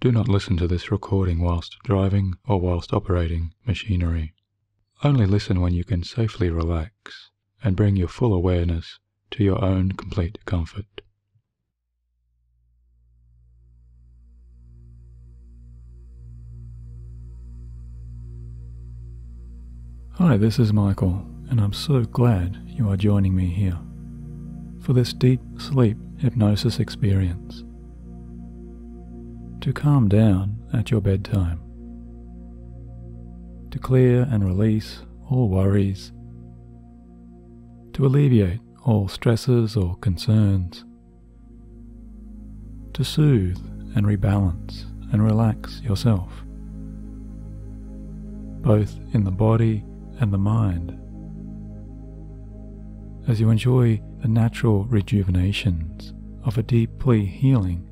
Do not listen to this recording whilst driving or whilst operating machinery. Only listen when you can safely relax and bring your full awareness to your own complete comfort. Hi, this is Michael, and I'm so glad you are joining me here for this deep sleep hypnosis experience to calm down at your bedtime, to clear and release all worries, to alleviate all stresses or concerns, to soothe and rebalance and relax yourself, both in the body and the mind, as you enjoy the natural rejuvenations of a deeply healing,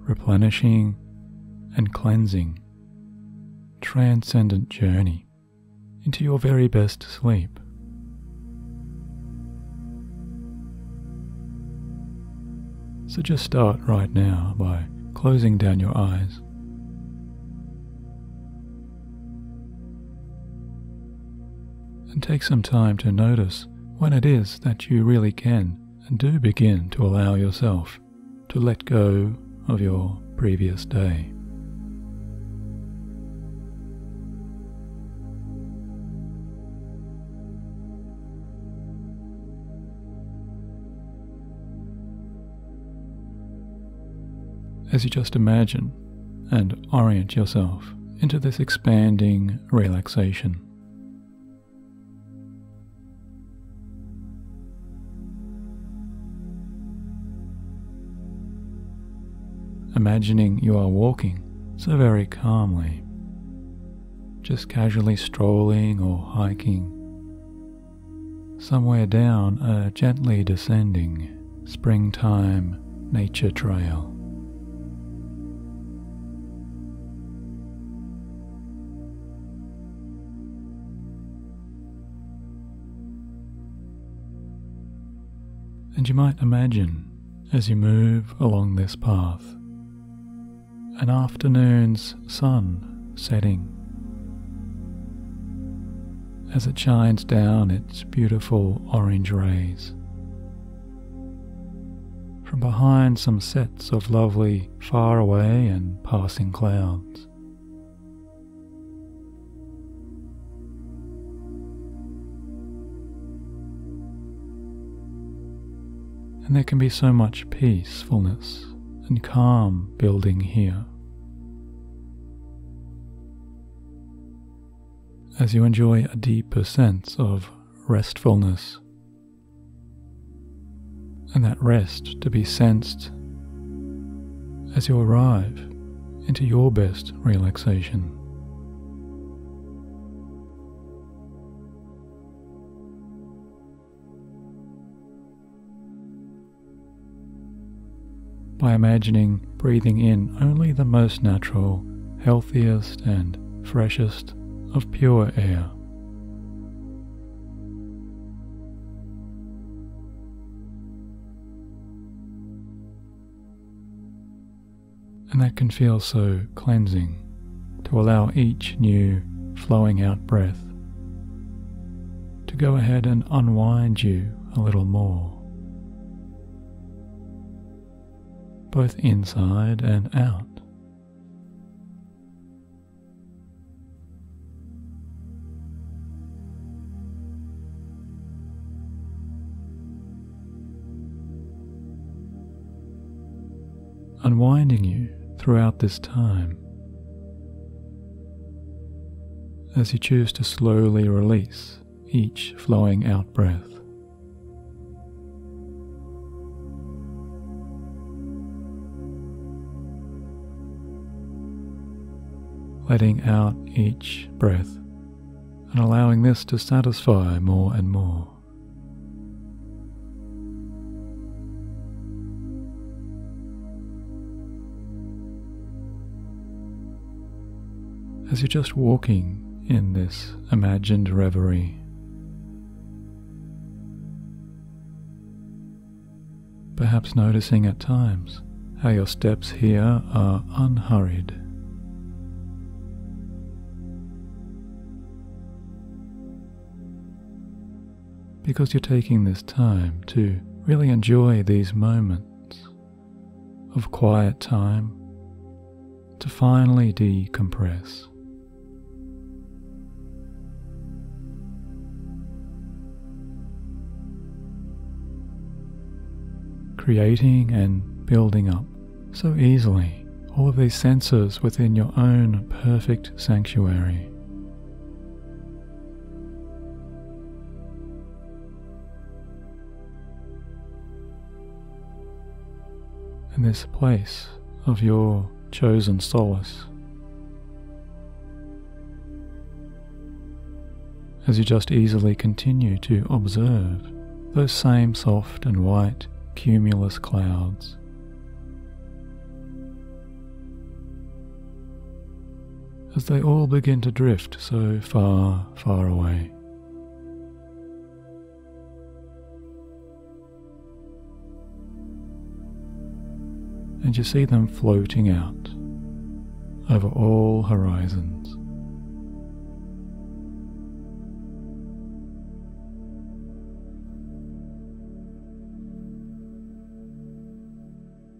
replenishing and cleansing transcendent journey into your very best sleep. So just start right now by closing down your eyes. And take some time to notice when it is that you really can and do begin to allow yourself to let go of your previous day. As you just imagine and orient yourself into this expanding relaxation. Imagining you are walking so very calmly, just casually strolling or hiking, somewhere down a gently descending springtime nature trail. And you might imagine, as you move along this path, an afternoon's sun setting as it shines down its beautiful orange rays from behind some sets of lovely faraway and passing clouds. And there can be so much peacefulness and calm building here, as you enjoy a deeper sense of restfulness, and that rest to be sensed as you arrive into your best relaxation. By imagining breathing in only the most natural, healthiest and freshest of pure air. And that can feel so cleansing to allow each new flowing out breath to go ahead and unwind you a little more, both inside and out. Unwinding you throughout this time, as you choose to slowly release each flowing out breath. Letting out each breath and allowing this to satisfy more and more. As you're just walking in this imagined reverie, perhaps noticing at times how your steps here are unhurried. Because you're taking this time to really enjoy these moments of quiet time to finally decompress. Creating and building up so easily all of these senses within your own perfect sanctuary. In this place of your chosen solace, as you just easily continue to observe those same soft and white cumulus clouds. As they all begin to drift so far, far away. And you see them floating out over all horizons.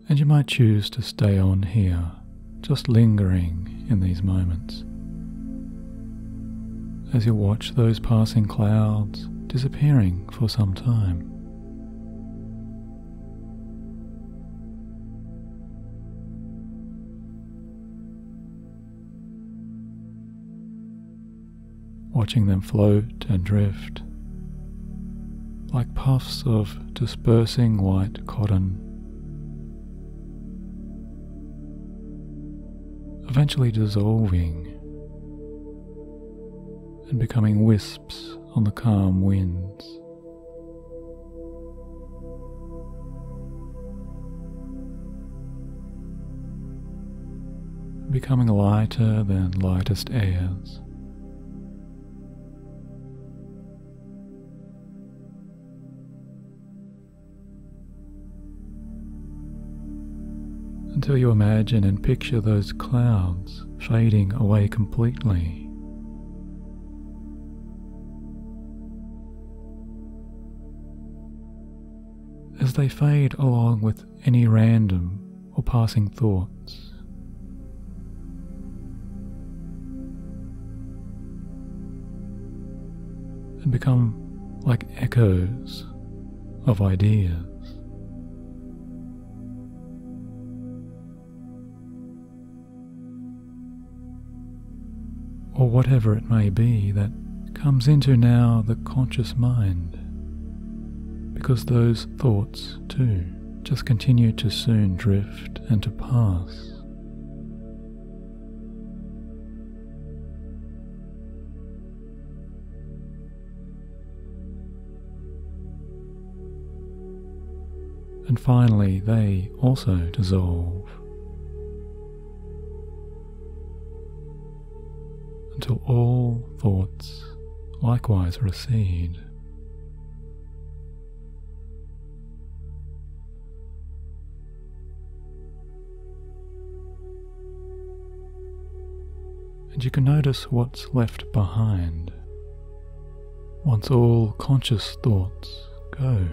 And you might choose to stay on here, just lingering in these moments, as you watch those passing clouds disappearing for some time. Watching them float and drift, like puffs of dispersing white cotton, eventually dissolving and becoming wisps on the calm winds. Becoming lighter than lightest airs. Until you imagine and picture those clouds fading away completely. As they fade along with any random or passing thoughts. And become like echoes of ideas. Or whatever it may be that comes into now the conscious mind, because those thoughts too just continue to soon drift and to pass. And finally they also dissolve. Until all thoughts likewise recede. And you can notice what's left behind once all conscious thoughts go.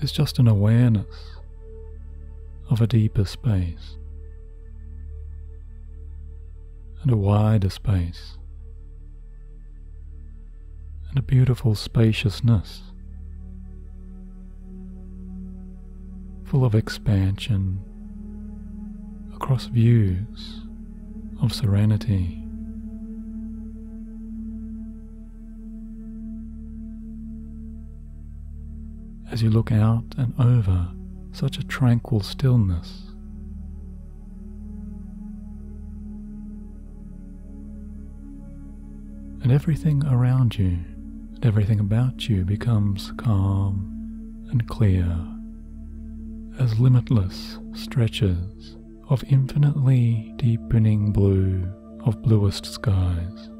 It's just an awareness of a deeper space. And a wider space, and a beautiful spaciousness, full of expansion across views of serenity. As you look out and over such a tranquil stillness, and everything around you, and everything about you becomes calm and clear, as limitless stretches of infinitely deepening blue of bluest skies.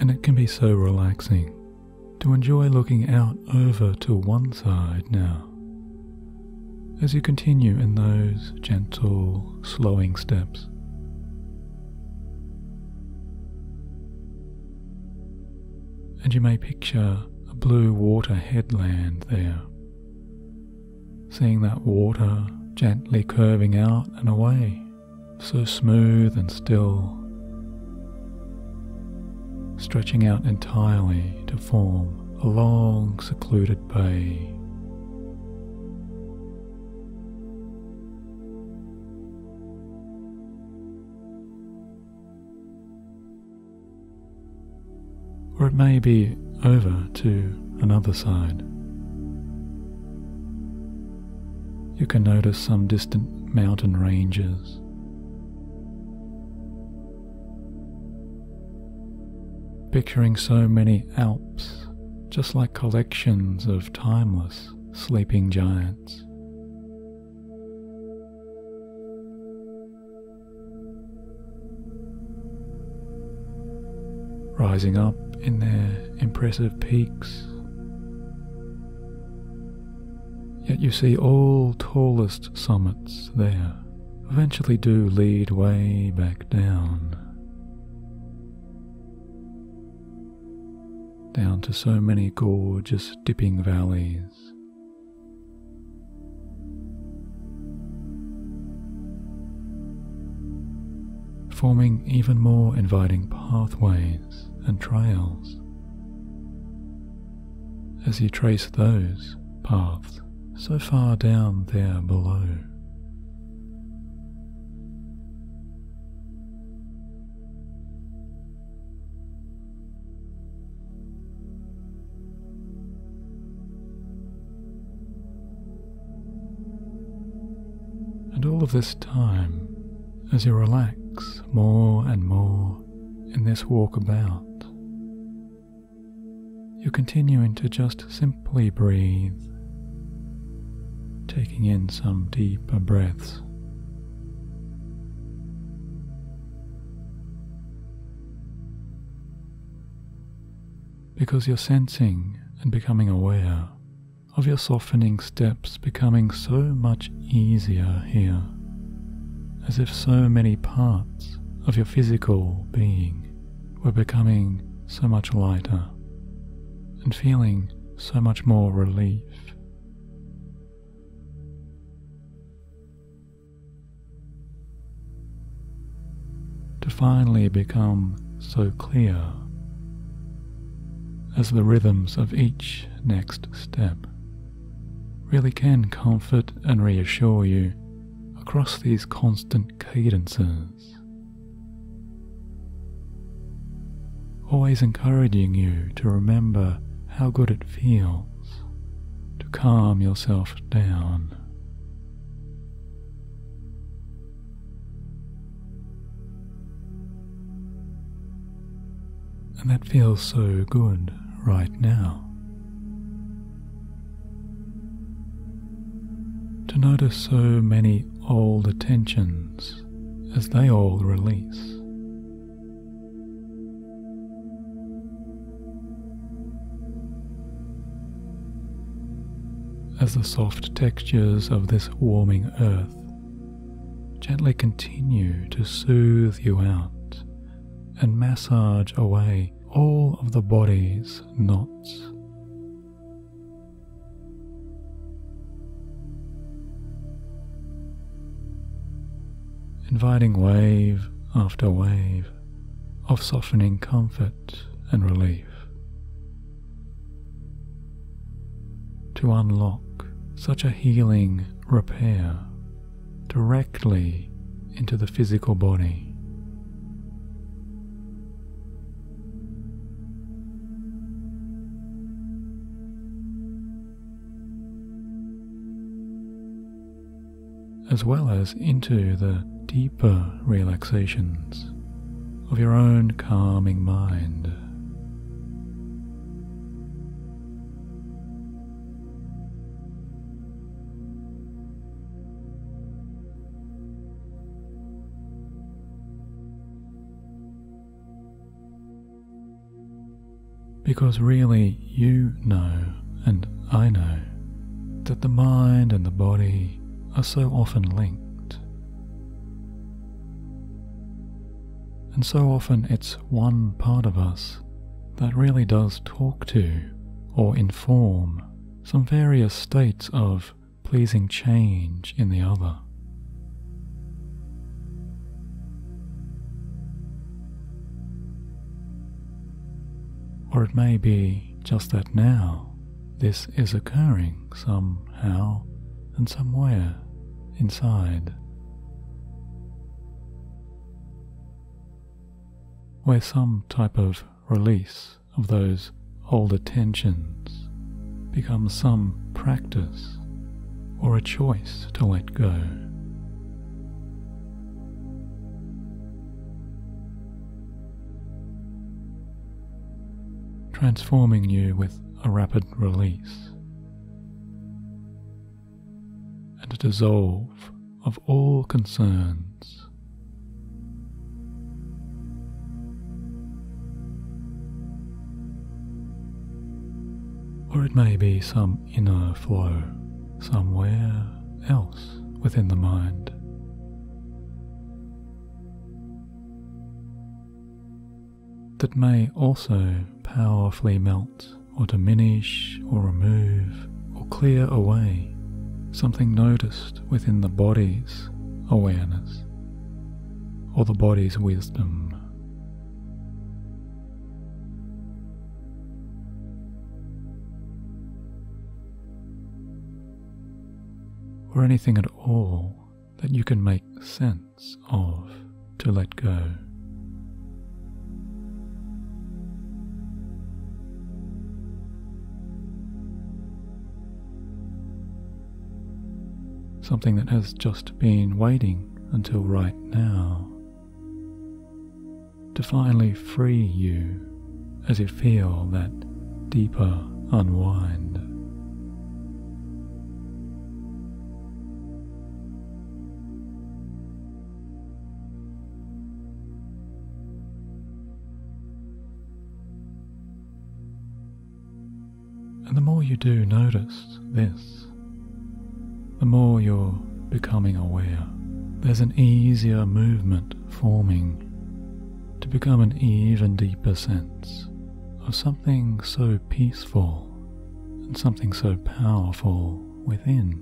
and it can be so relaxing to enjoy looking out over to one side now. As you continue in those gentle, slowing steps, and you may picture a blue water headland there, seeing that water gently curving out and away, so smooth and still, stretching out entirely to form a long, secluded bay. Or it may be over to another side. You can notice some distant mountain ranges, picturing so many Alps, just like collections of timeless sleeping giants. Rising up in their impressive peaks, yet you see all tallest summits there eventually do lead way back down, down to so many gorgeous dipping valleys. Forming even more inviting pathways and trails as you trace those paths so far down there below. And all of this time, as you relax more and more in this walkabout, you're continuing to just simply breathe, taking in some deeper breaths. Because you're sensing and becoming aware of your softening steps becoming so much easier here, as if so many parts of your physical being were becoming so much lighter and feeling so much more relief. To finally become so clear as the rhythms of each next step really can comfort and reassure you across these constant cadences, always encouraging you to remember how good it feels to calm yourself down. And that feels so good right now. To notice so many old tensions as they all release. As the soft textures of this warming earth gently continue to soothe you out and massage away all of the body's knots. Inviting wave after wave of softening comfort and relief to unlock such a healing repair directly into the physical body. As well as into the deeper relaxations of your own calming mind. because really you know and I know that the mind and the body are so often linked. And so often it's one part of us that really does talk to or inform some various states of pleasing change in the other. Or it may be just that now this is occurring somehow and somewhere inside, where some type of release of those older tensions becomes some practice or a choice to let go. Transforming you with a rapid release and a dissolve of all concerns. Or it may be some inner flow somewhere else within the mind. That may also powerfully melt or diminish or remove or clear away something noticed within the body's awareness or the body's wisdom. Or anything at all that you can make sense of to let go. Something that has just been waiting until right now to finally free you as you feel that deeper unwind. And the more you do notice this, the more you're becoming aware, there's an easier movement forming to become an even deeper sense of something so peaceful and something so powerful within.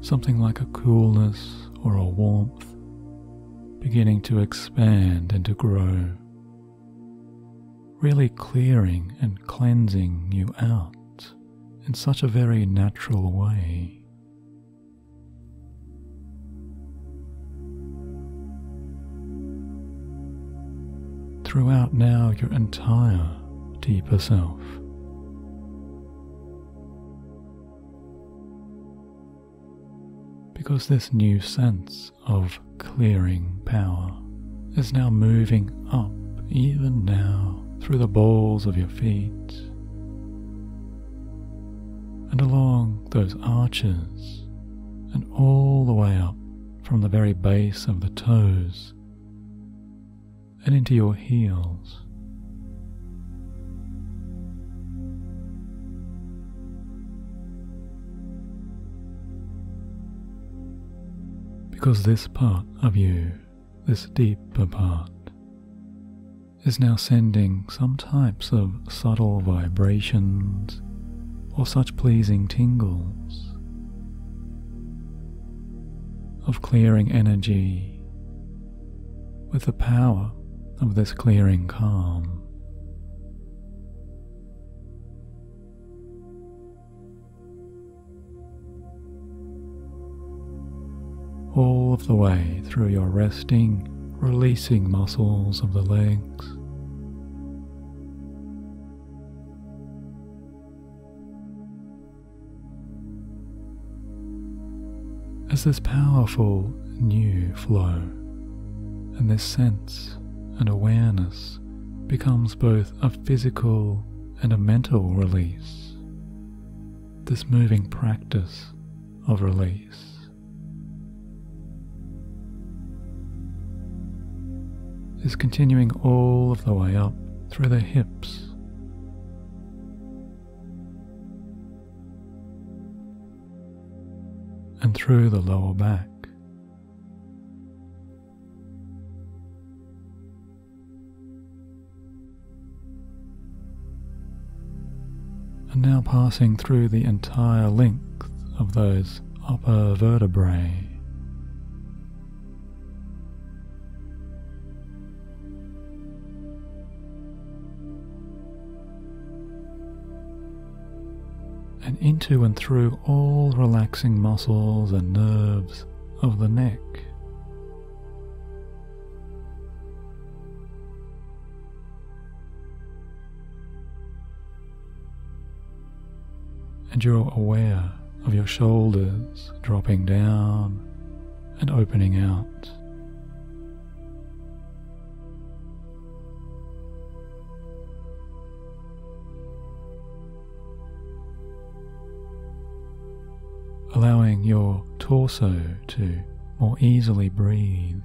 Something like a coolness or a warmth beginning to expand and to grow, really clearing and cleansing you out in such a very natural way. Throughout now your entire deeper self. Because this new sense of clearing power is now moving up even now through the balls of your feet and along those arches and all the way up from the very base of the toes and into your heels. Because this part of you, this deeper part, is now sending some types of subtle vibrations or such pleasing tingles of clearing energy with the power of this clearing calm. All of the way through your resting, releasing muscles of the legs, as this powerful new flow and this sense and awareness becomes both a physical and a mental release, this moving practice of release. is continuing all of the way up through the hips. And through the lower back. And now passing through the entire length of those upper vertebrae. And into and through all relaxing muscles and nerves of the neck. And you're aware of your shoulders dropping down and opening out. Allowing your torso to more easily breathe.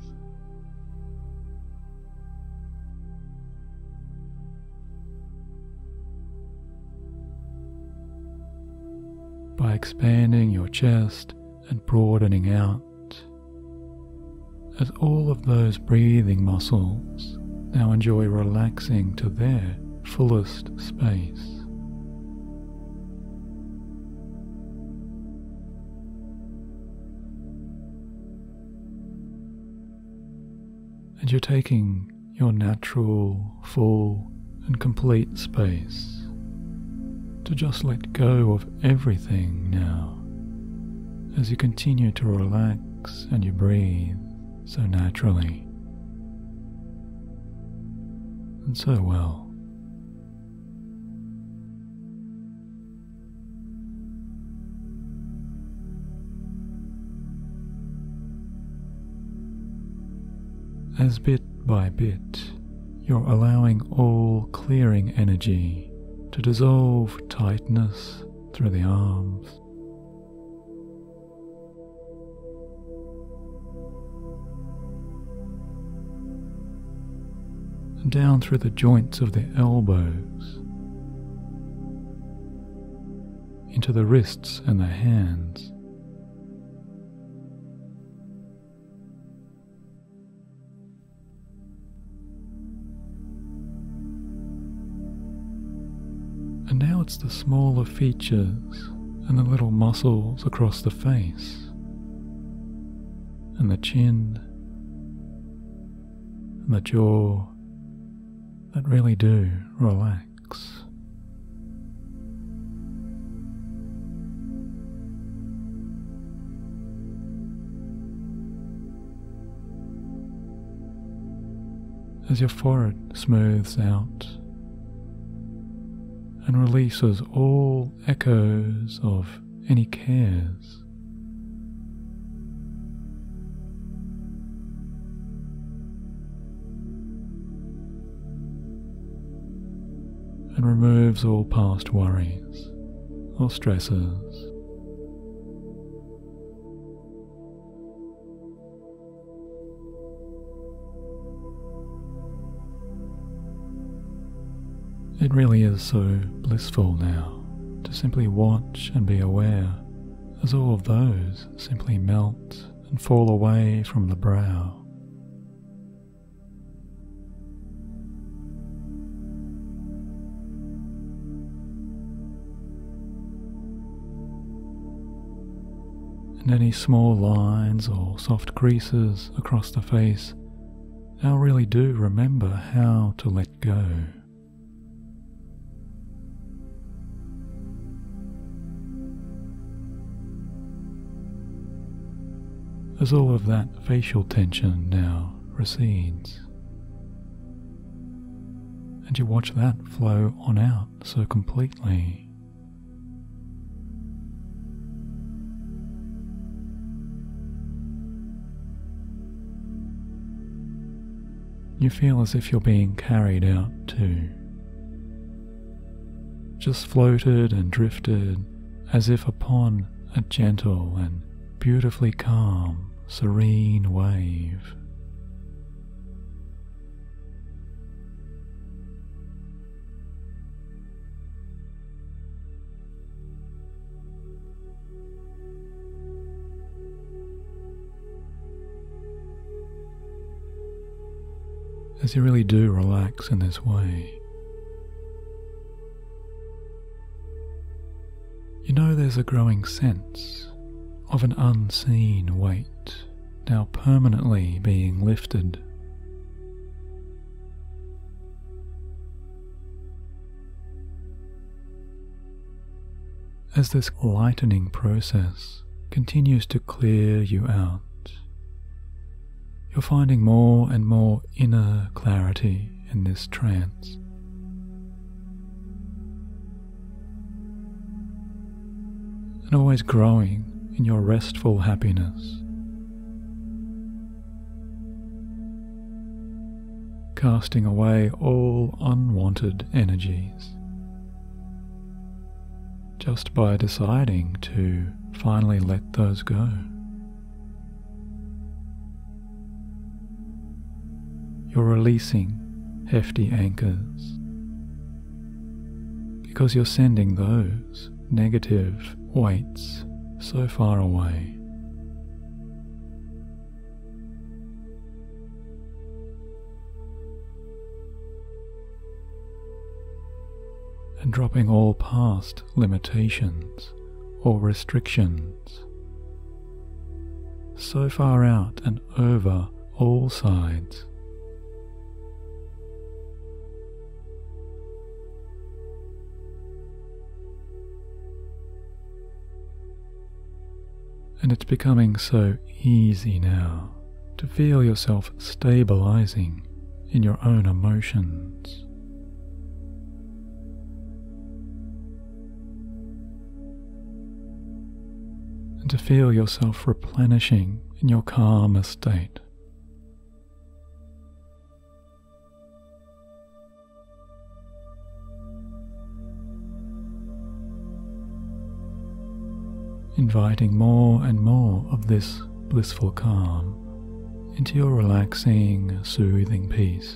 By expanding your chest and broadening out, as all of those breathing muscles now enjoy relaxing to their fullest space. And you're taking your natural, full, and complete space to just let go of everything now, as you continue to relax and you breathe so naturally, and so well. As bit by bit, you're allowing all clearing energy to dissolve tightness through the arms. And down through the joints of the elbows, into the wrists and the hands. And now it's the smaller features and the little muscles across the face and the chin and the jaw that really do relax. As your forehead smooths out, and releases all echoes of any cares. And removes all past worries or stresses. It really is so blissful now to simply watch and be aware as all of those simply melt and fall away from the brow. And any small lines or soft creases across the face now really do remember how to let go. As all of that facial tension now recedes, and you watch that flow on out so completely. You feel as if you're being carried out too, just floated and drifted as if upon a gentle and beautifully calm, serene wave. as you really do relax in this way. You know there's a growing sense of an unseen weight now permanently being lifted. As this lightening process continues to clear you out, you're finding more and more inner clarity in this trance. And always growing in your restful happiness. Casting away all unwanted energies. Just by deciding to finally let those go. You're releasing hefty anchors because you're sending those negative weights so far away. And dropping all past limitations or restrictions so far out and over all sides. And it's becoming so easy now to feel yourself stabilizing in your own emotions. And to feel yourself replenishing in your calmer state. Inviting more and more of this blissful calm into your relaxing, soothing peace.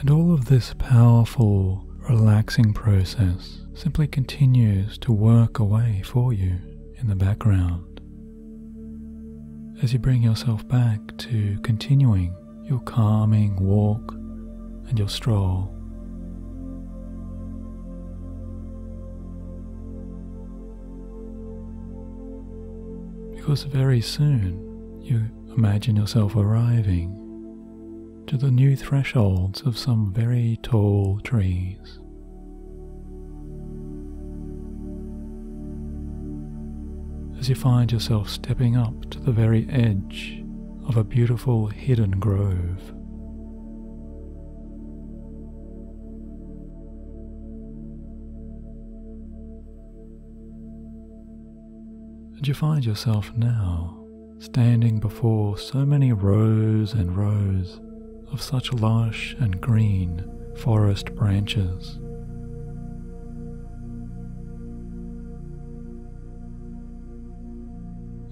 And all of this powerful, relaxing process simply continues to work away for you in the background. As you bring yourself back to continuing your calming walk and your stroll. Because very soon you imagine yourself arriving to the new thresholds of some very tall trees. As you find yourself stepping up to the very edge of a beautiful hidden grove. And you find yourself now standing before so many rows and rows of such lush and green forest branches.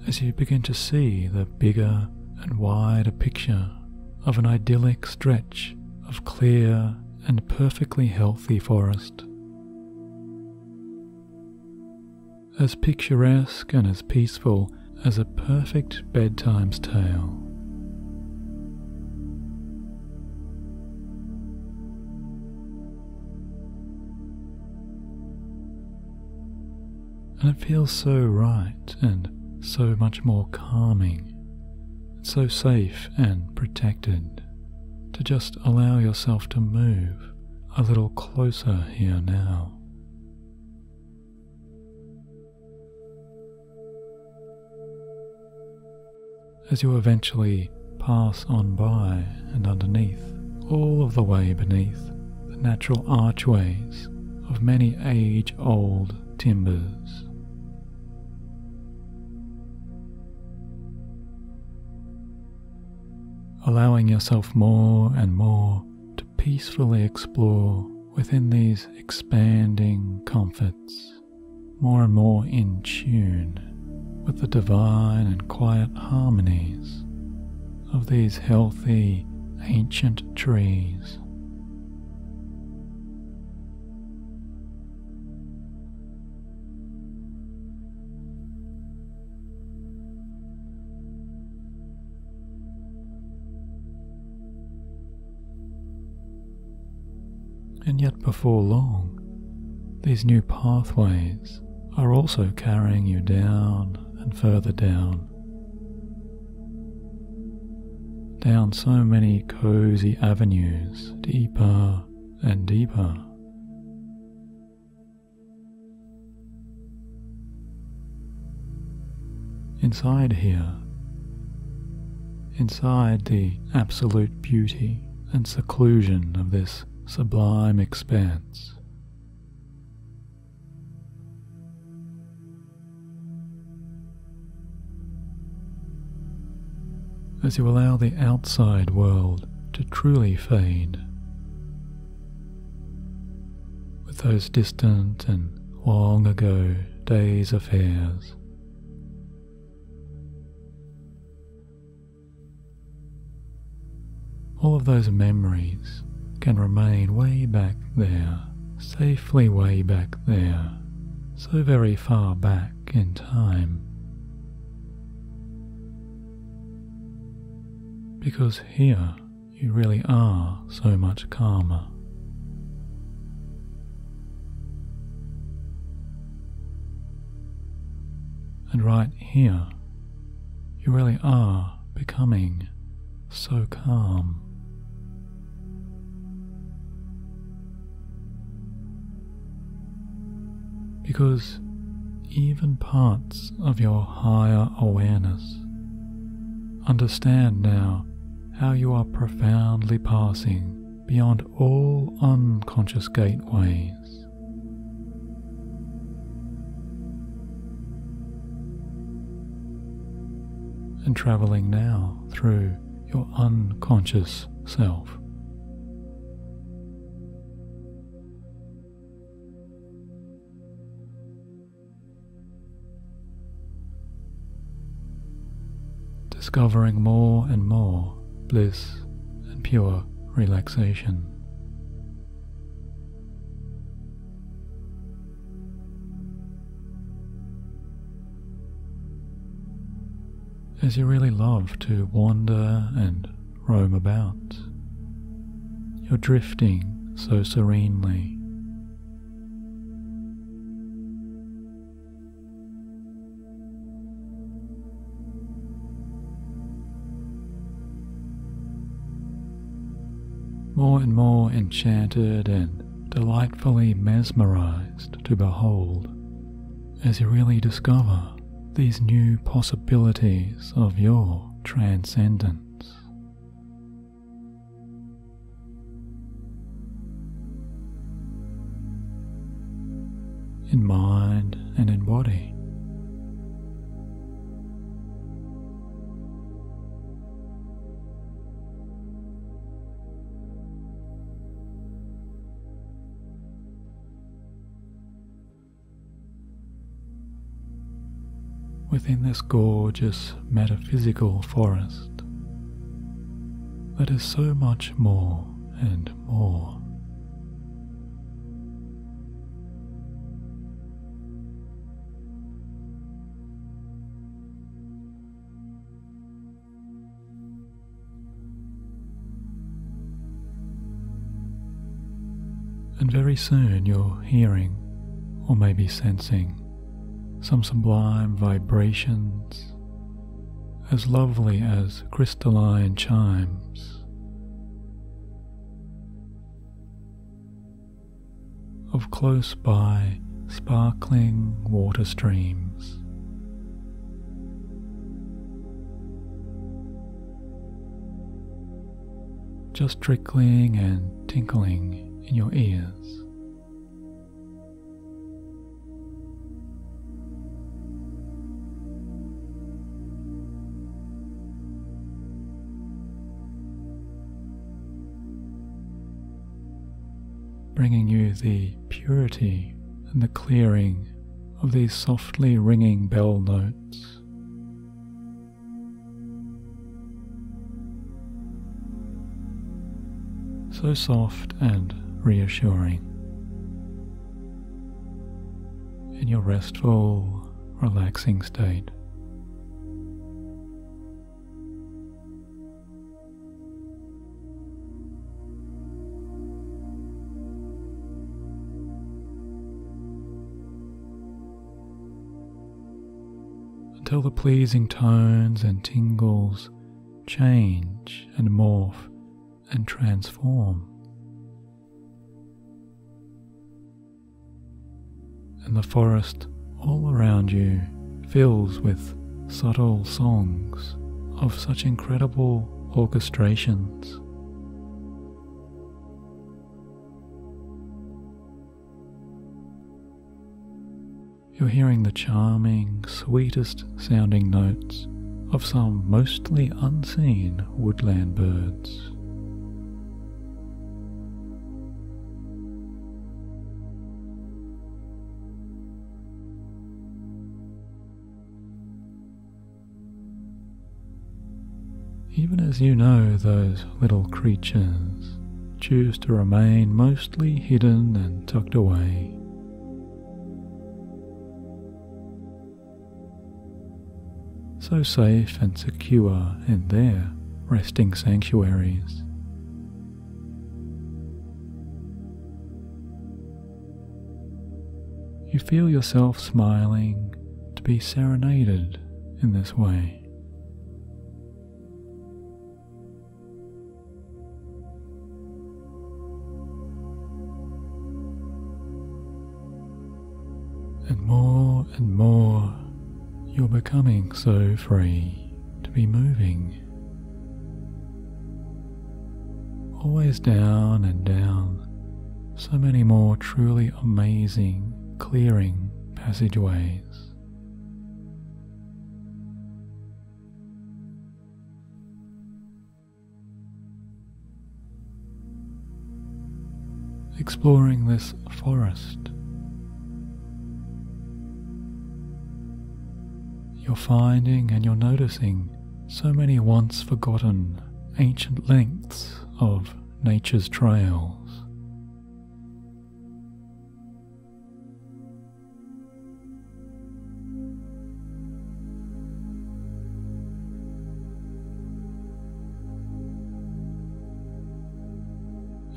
As you begin to see the bigger and wider picture of an idyllic stretch of clear and perfectly healthy forest. As picturesque and as peaceful as a perfect bedtime's tale. And it feels so right and so much more calming, so safe and protected, to just allow yourself to move a little closer here now. As you eventually pass on by and underneath, all of the way beneath, the natural archways of many age-old timbers. Allowing yourself more and more to peacefully explore within these expanding comforts, more and more in tune with the divine and quiet harmonies of these healthy, ancient trees. and yet before long, these new pathways are also carrying you down and further down. Down so many cozy avenues, deeper and deeper. Inside here, inside the absolute beauty and seclusion of this sublime expanse, as you allow the outside world to truly fade, with those distant and long ago days affairs. All of those memories can remain way back there, safely way back there, so very far back in time. Because here you really are so much calmer. And right here, you really are becoming so calm. Because even parts of your higher awareness understand now how you are profoundly passing beyond all unconscious gateways. And traveling now through your unconscious self. Discovering more and more bliss and pure relaxation. As you really love to wander and roam about, you're drifting so serenely. More and more enchanted and delightfully mesmerized to behold, as you really discover these new possibilities of your transcendence. In mind and in body. Within this gorgeous metaphysical forest that is so much more and more. And very soon you're hearing, or maybe sensing, some sublime vibrations, as lovely as crystalline chimes, of close by sparkling water streams. Just trickling and tinkling in your ears. Bringing you the purity and the clearing of these softly ringing bell notes. So soft and reassuring. In your restful, relaxing state. till the pleasing tones and tingles change and morph and transform. And the forest all around you fills with subtle songs of such incredible orchestrations. You're hearing the charming, sweetest sounding notes of some mostly unseen woodland birds. Even as you know those little creatures choose to remain mostly hidden and tucked away. So safe and secure in their resting sanctuaries. You feel yourself smiling to be serenaded in this way. And more, you're becoming so free to be moving. Always down and down, so many more truly amazing, clearing passageways. Exploring this forest, you're finding and you're noticing so many once forgotten ancient lengths of nature's trails.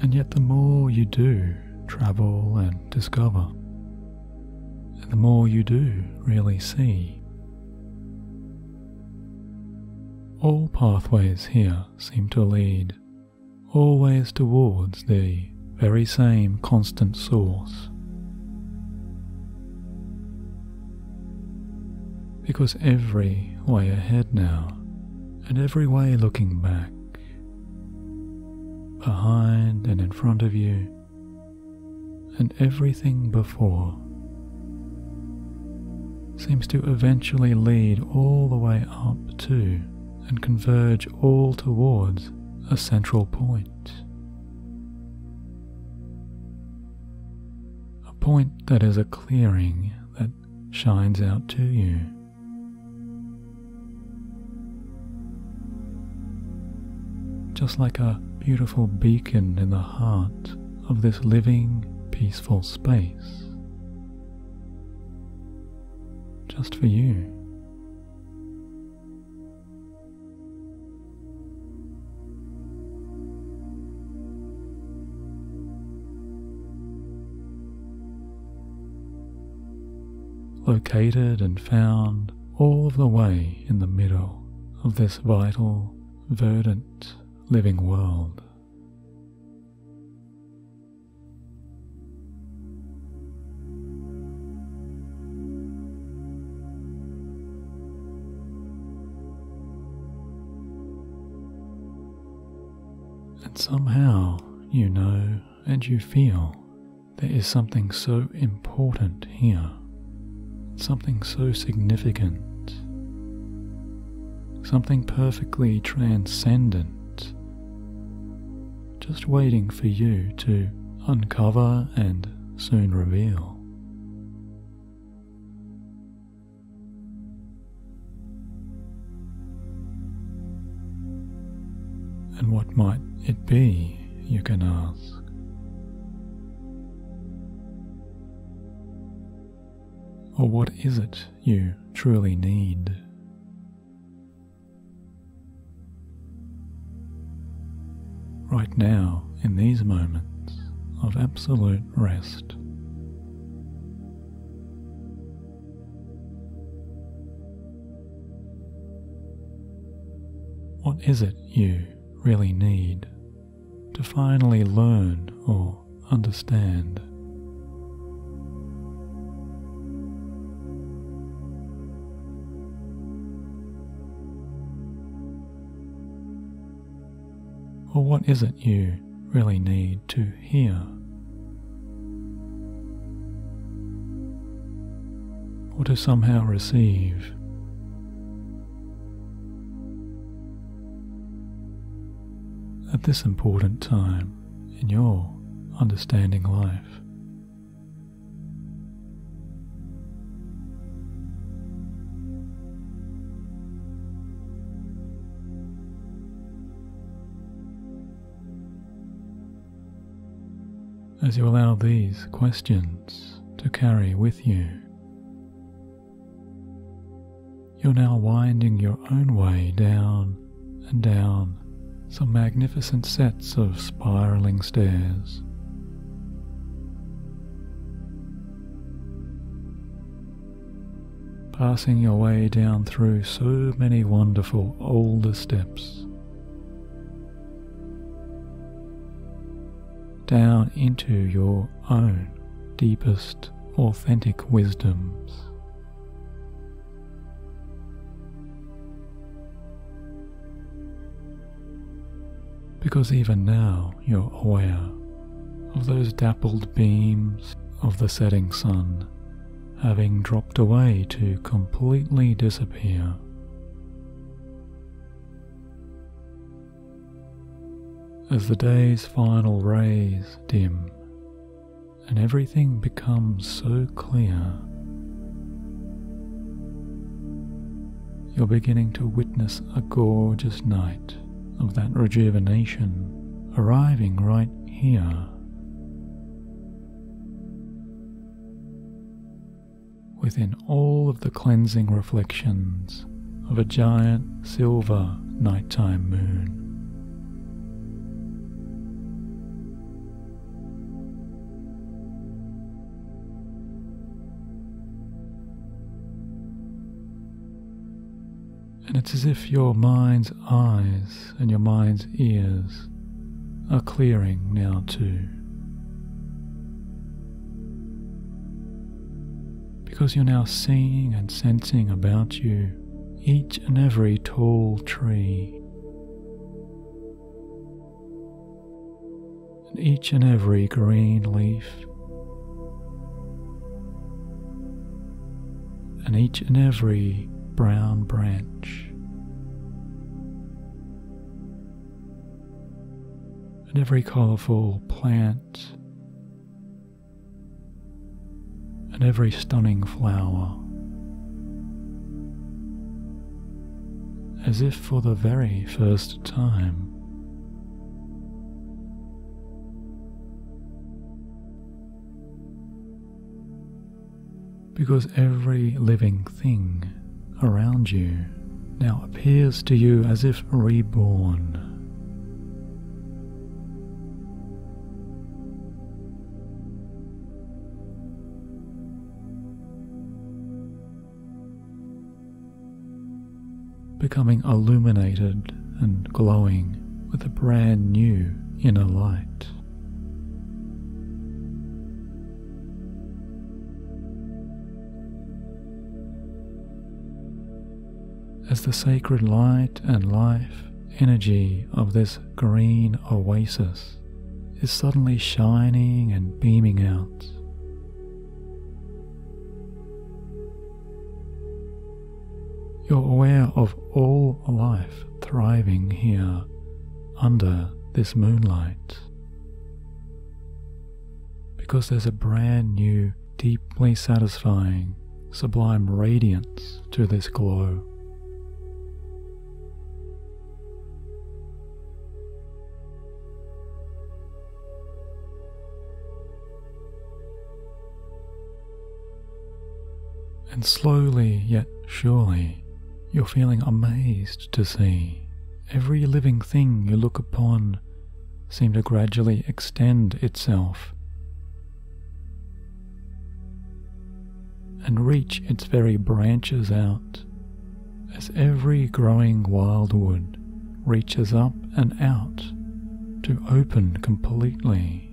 And yet the more you do travel and discover, and the more you do really see, all pathways here seem to lead, always towards the very same constant source. Because every way ahead now, and every way looking back, behind and in front of you, and everything before, seems to eventually lead all the way up to and converge all towards a central point. A point that is a clearing that shines out to you. Just like a beautiful beacon in the heart of this living, peaceful space. Just for you. Located and found all of the way in the middle of this vital, verdant, living world. And somehow you know and you feel there is something so important here. Something so significant, something perfectly transcendent, just waiting for you to uncover and soon reveal. And what might it be, you can ask? Or what is it you truly need? Right now, in these moments of absolute rest. What is it you really need to finally learn or understand? Or what is it you really need to hear? Or to somehow receive? At this important time in your understanding life. As you allow these questions to carry with you, you're now winding your own way down and down some magnificent sets of spiraling stairs. Passing your way down through so many wonderful older steps. Down into your own deepest, authentic wisdoms. Because even now you're aware of those dappled beams of the setting sun having dropped away to completely disappear. As the day's final rays dim, and everything becomes so clear, you're beginning to witness a gorgeous night of that rejuvenation arriving right here, within all of the cleansing reflections of a giant silver nighttime moon. And it's as if your mind's eyes and your mind's ears are clearing now too. Because you're now seeing and sensing about you each and every tall tree. And each and every green leaf. And each and every brown branch, and every colorful plant, and every stunning flower, as if for the very first time, because every living thing around you now appears to you as if reborn. Becoming illuminated and glowing with a brand new inner light. As the sacred light and life energy of this green oasis is suddenly shining and beaming out. You're aware of all life thriving here under this moonlight, because there's a brand new, deeply satisfying, sublime radiance to this glow. And slowly yet surely, you're feeling amazed to see every living thing you look upon seem to gradually extend itself and reach its very branches out as every growing wildwood reaches up and out to open completely.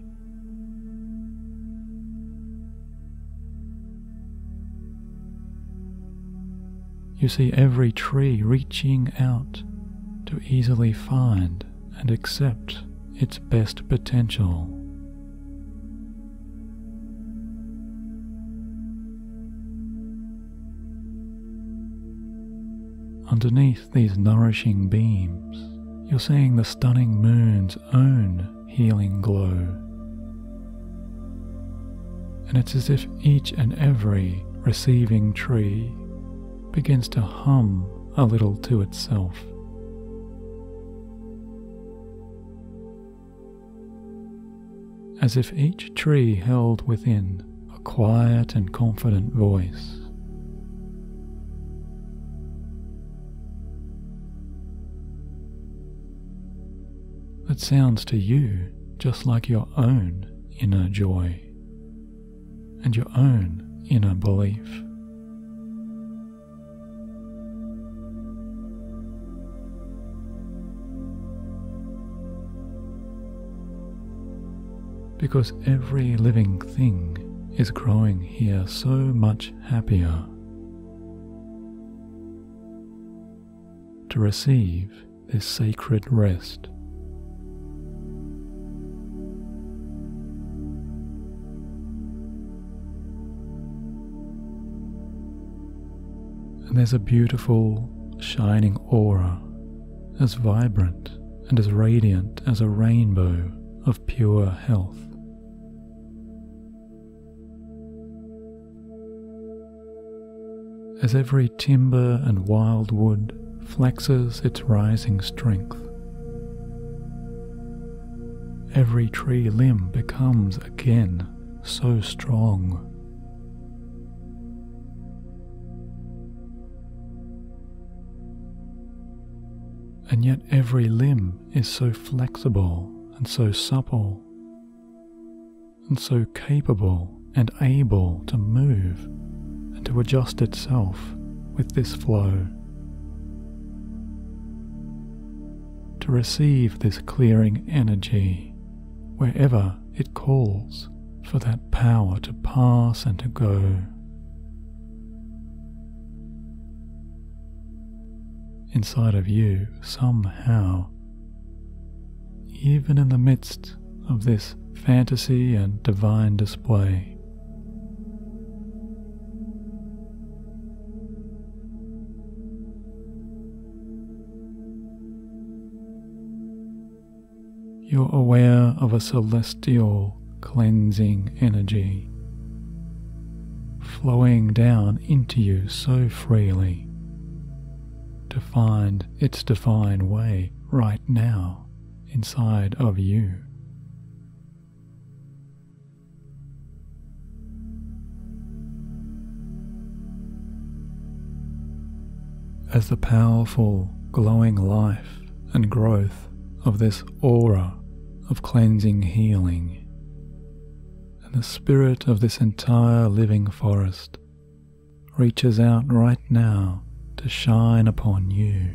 You see every tree reaching out to easily find and accept its best potential. Underneath these nourishing beams, you're seeing the stunning moon's own healing glow. And it's as if each and every receiving tree begins to hum a little to itself. As if each tree held within a quiet and confident voice. That sounds to you just like your own inner joy and your own inner belief. Because every living thing is growing here so much happier to receive this sacred rest. And there's a beautiful, shining aura, as vibrant and as radiant as a rainbow of pure health. As every timber and wild wood flexes its rising strength, every tree limb becomes again so strong. And yet every limb is so flexible and so supple and so capable and able to move and to adjust itself with this flow, to receive this clearing energy wherever it calls for that power to pass and to go. Inside of you, somehow, even in the midst of this fantasy and divine display, you're aware of a celestial cleansing energy flowing down into you so freely to find its divine way right now. Inside of you. As the powerful, glowing life and growth of this aura of cleansing healing and the spirit of this entire living forest reaches out right now to shine upon you.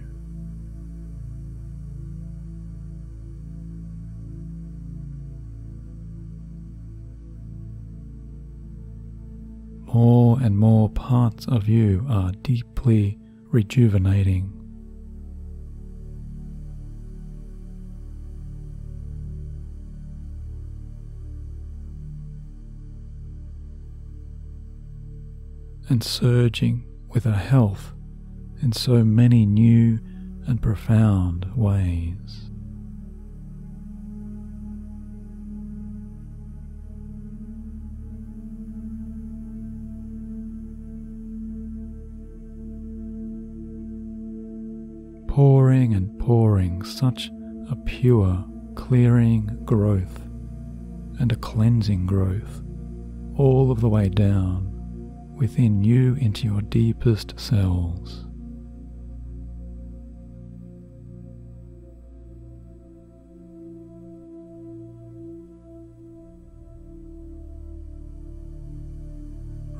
More and more parts of you are deeply rejuvenating. And surging with a health in so many new and profound ways. Pouring and pouring such a pure, clearing growth and a cleansing growth all of the way down within you into your deepest cells.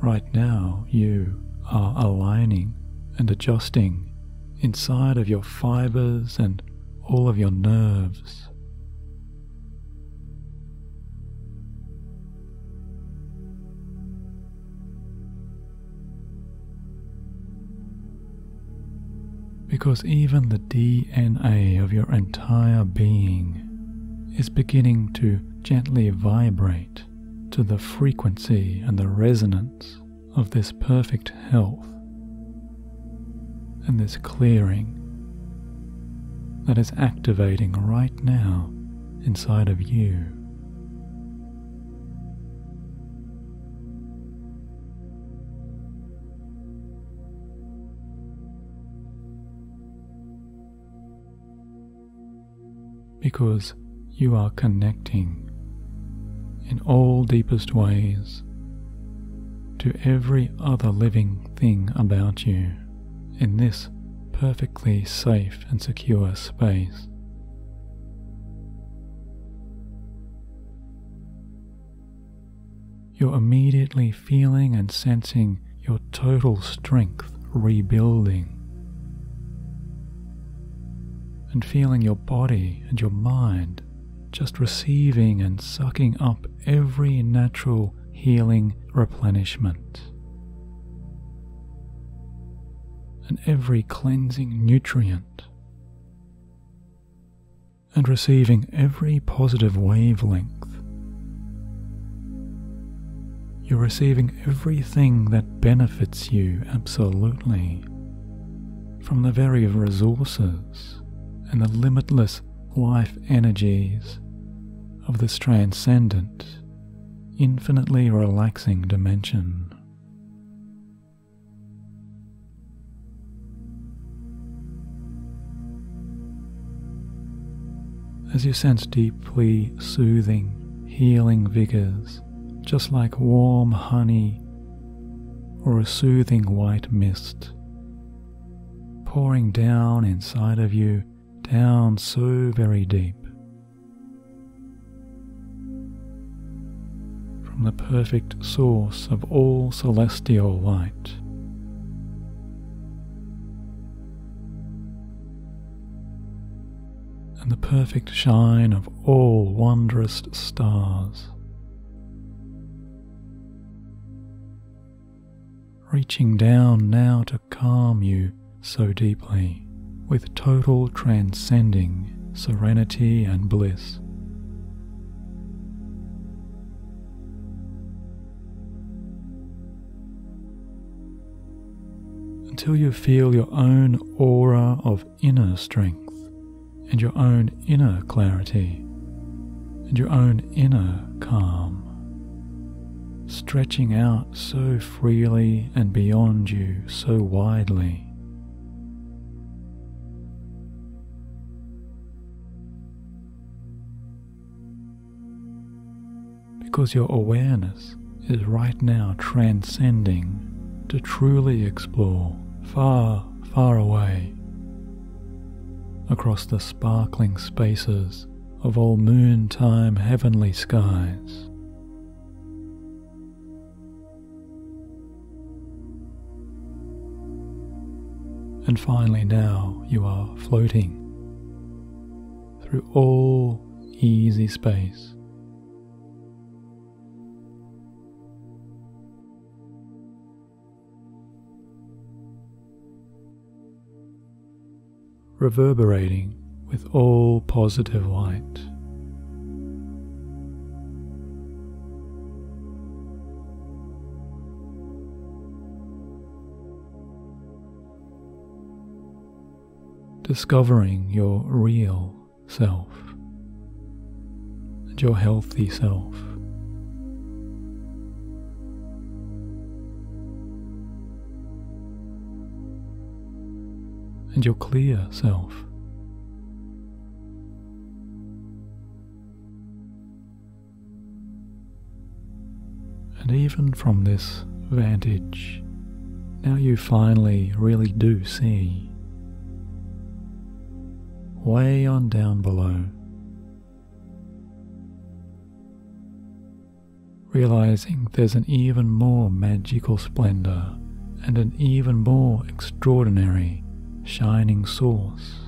Right now you are aligning and adjusting inside of your fibers and all of your nerves. Because even the DNA of your entire being is beginning to gently vibrate to the frequency and the resonance of this perfect health and this clearing that is activating right now inside of you. Because you are connecting in all deepest ways to every other living thing about you in this perfectly safe and secure space. You're immediately feeling and sensing your total strength rebuilding, and feeling your body and your mind just receiving and sucking up every natural healing replenishment and every cleansing nutrient, and receiving every positive wavelength. You're receiving everything that benefits you absolutely, from the very resources and the limitless life energies of this transcendent, infinitely relaxing dimension. As you sense deeply soothing, healing vigors, just like warm honey or a soothing white mist, pouring down inside of you, down so very deep, from the perfect source of all celestial light. And the perfect shine of all wondrous stars, reaching down now to calm you so deeply, with total transcending serenity and bliss. Until you feel your own aura of inner strength and your own inner clarity and your own inner calm, stretching out so freely and beyond you so widely. Because your awareness is right now transcending to truly explore far, far away across the sparkling spaces of all noontime heavenly skies. And finally now you are floating through all easy space, reverberating with all positive light. Discovering your real self and your healthy self. And your clear self. And even from this vantage, now you finally really do see, way on down below, realizing there's an even more magical splendor and an even more extraordinary shining source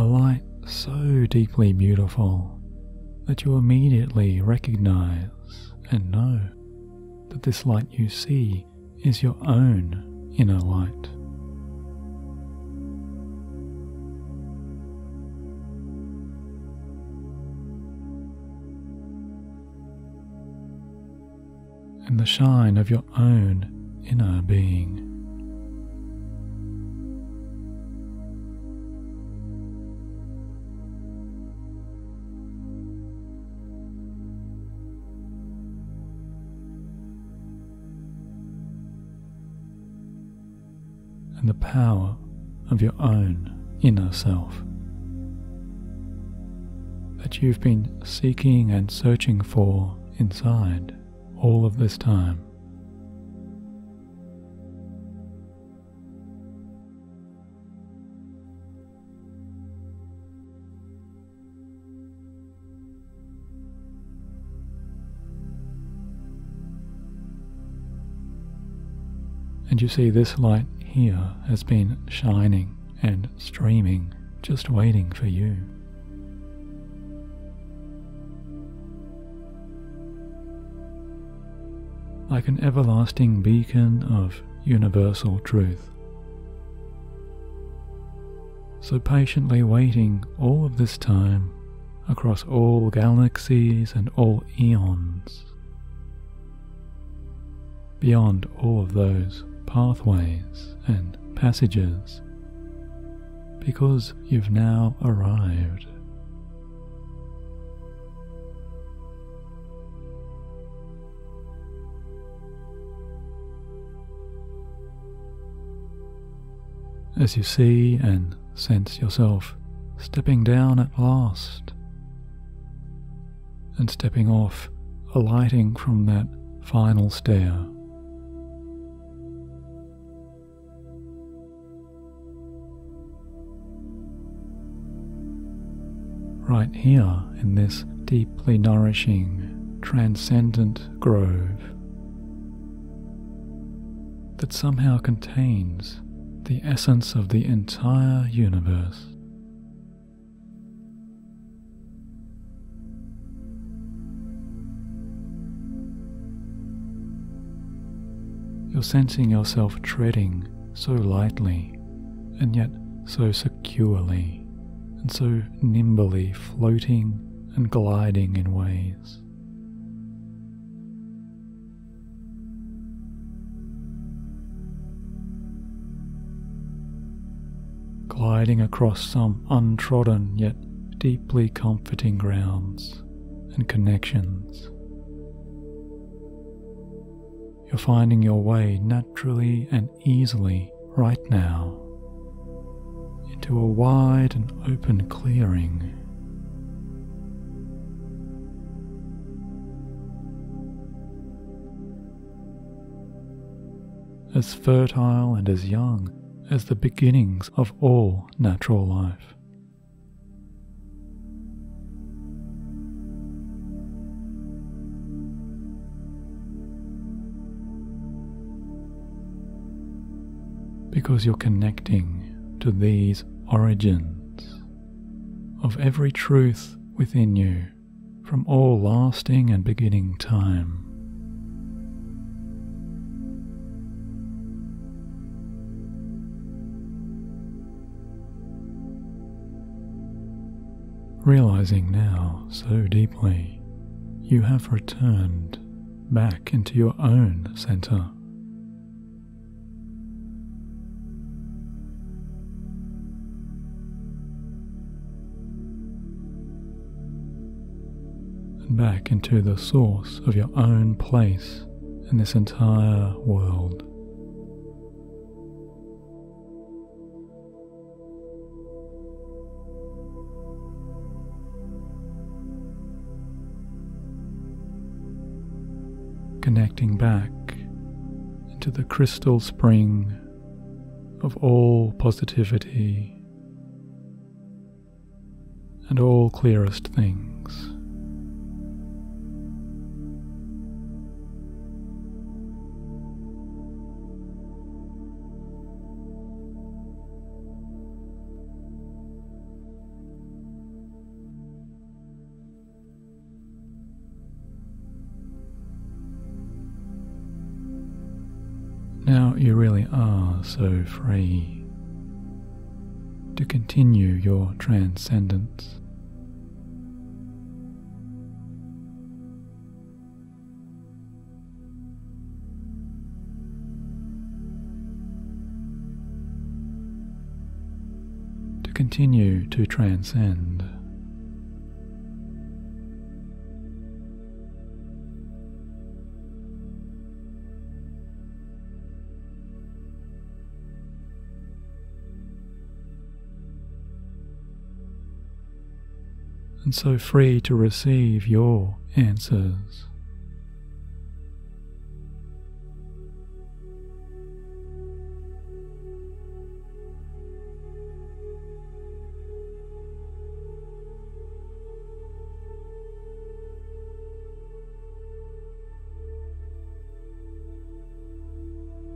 a light so deeply beautiful that you immediately recognize and know that this light you see is your own inner light. And the shine of your own inner being. And the power of your own inner self that you've been seeking and searching for inside all of this time. And you see this light here has been shining and streaming, just waiting for you. Like an everlasting beacon of universal truth. So patiently waiting all of this time, across all galaxies and all eons, beyond all of those pathways and passages, because you've now arrived. As you see and sense yourself stepping down at last and stepping off, alighting from that final stair. Right here in this deeply nourishing, transcendent grove that somehow contains the essence of the entire universe. You're sensing yourself treading so lightly and yet so securely, and so nimbly floating and gliding in ways gliding across some untrodden yet deeply comforting grounds and connections. You're finding your way naturally and easily right now to a wide and open clearing. As fertile and as young as the beginnings of all natural life. Because you're connecting to these origins of every truth within you from all lasting and beginning time. Realizing now so deeply, you have returned back into your own center. Back into the source of your own place in this entire world. Connecting back into the crystal spring of all positivity and all clearest things. you really are so free to continue your transcendence. Continue to transcend. And so free to receive your answers.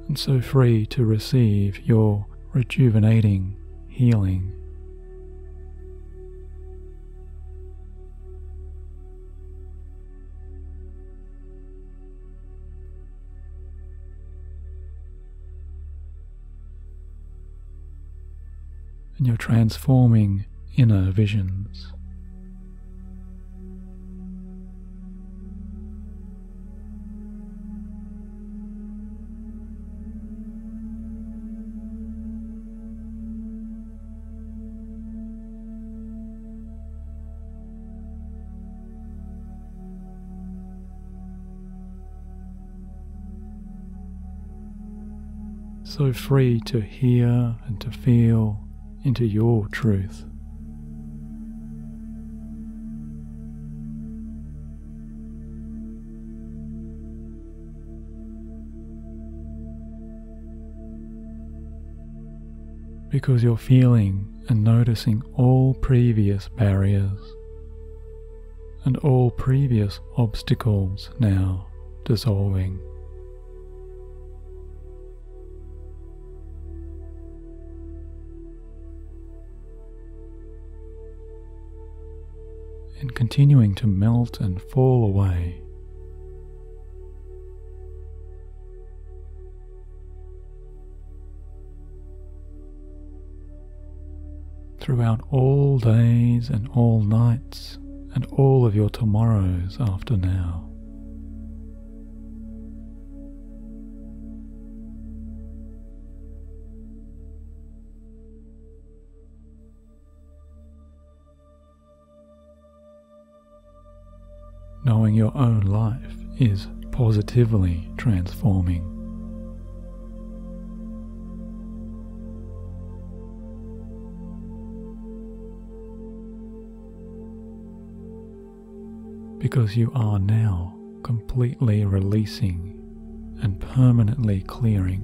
And so free to receive your rejuvenating healing. And your transforming inner visions. So free to hear and to feel into your truth. Because you're feeling and noticing all previous barriers and all previous obstacles now dissolving. And continuing to melt and fall away. Throughout all days and all nights and all of your tomorrows after now. Knowing your own life is positively transforming. Because you are now completely releasing and permanently clearing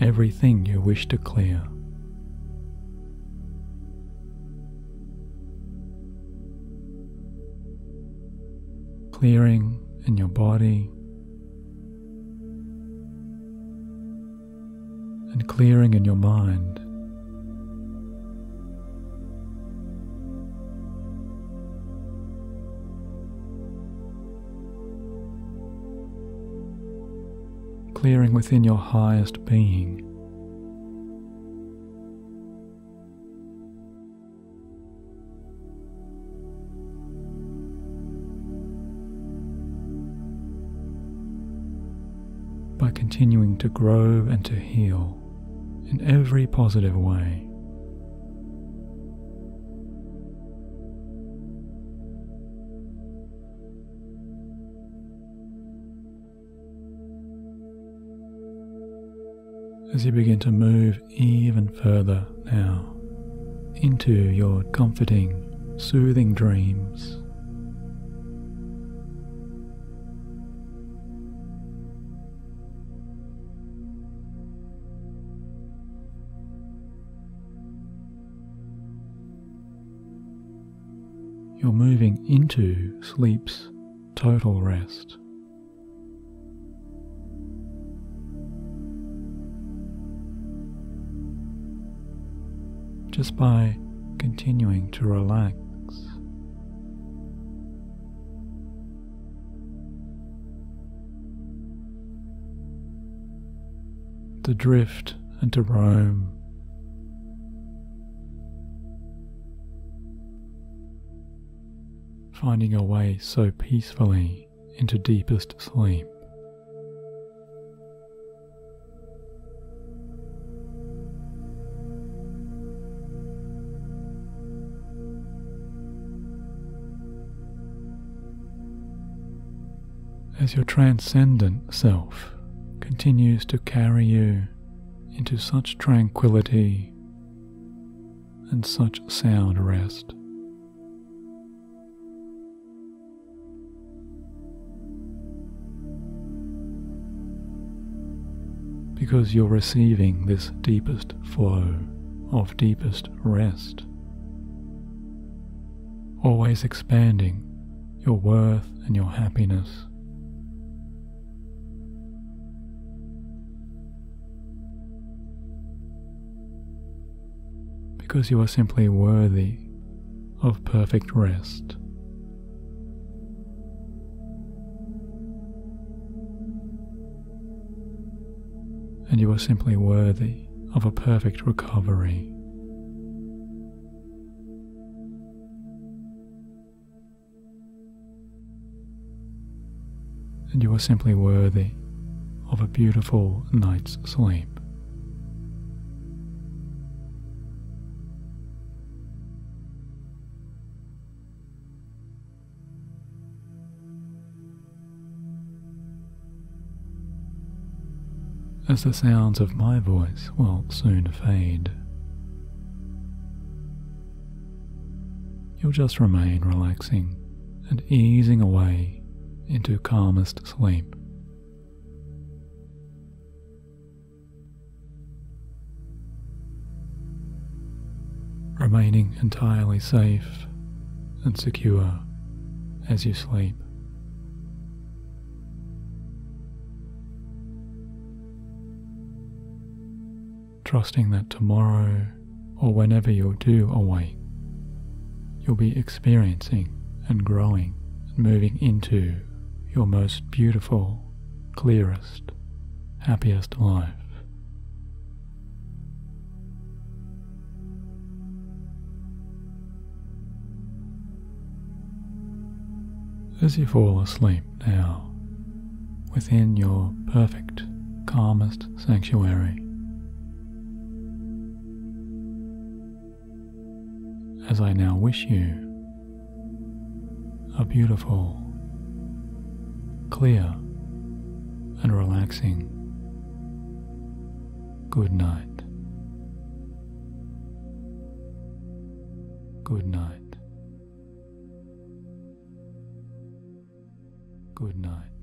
everything you wish to clear. Clearing in your body and clearing in your mind. Clearing within your highest being. By continuing to grow and to heal in every positive way. As you begin to move even further now into your comforting, soothing dreams. You're moving into sleep's total rest. Just by continuing to relax. to drift and to roam. Finding your way so peacefully into deepest sleep. As your transcendent self continues to carry you into such tranquility and such sound rest. Because you're receiving this deepest flow of deepest rest, always expanding your worth and your happiness. Because you are simply worthy of perfect rest. And you are simply worthy of a perfect recovery. And you are simply worthy of a beautiful night's sleep. As the sounds of my voice will soon fade, you'll just remain relaxing and easing away into calmest sleep. Remaining entirely safe and secure as you sleep. Trusting that tomorrow, or whenever you do awake, you'll be experiencing and growing and moving into your most beautiful, clearest, happiest life. As you fall asleep now, within your perfect, calmest sanctuary, as I now wish you a beautiful, clear, and relaxing good night. Good night. Good night.